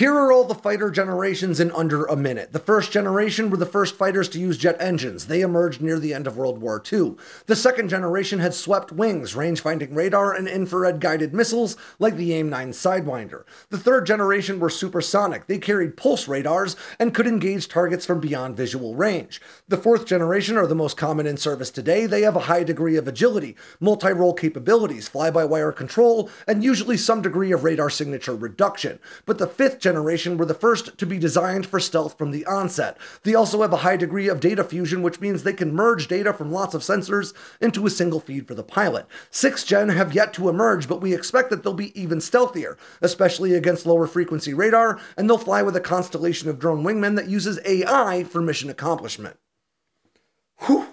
Here are all the fighter generations in under a minute. The first generation were the first fighters to use jet engines. They emerged near the end of World War II. The second generation had swept wings, range-finding radar, and infrared-guided missiles like the AIM-9 Sidewinder. The third generation were supersonic. They carried pulse radars and could engage targets from beyond visual range. The fourth generation are the most common in service today. They have a high degree of agility, multi-role capabilities, fly-by-wire control, and usually some degree of radar signature reduction. But the fifth generation were the first to be designed for stealth from the onset. They also have a high degree of data fusion, which means they can merge data from lots of sensors into a single feed for the pilot. Sixth gen have yet to emerge, but we expect that they'll be even stealthier, especially against lower frequency radar, and they'll fly with a constellation of drone wingmen that uses AI for mission accomplishment. Whew.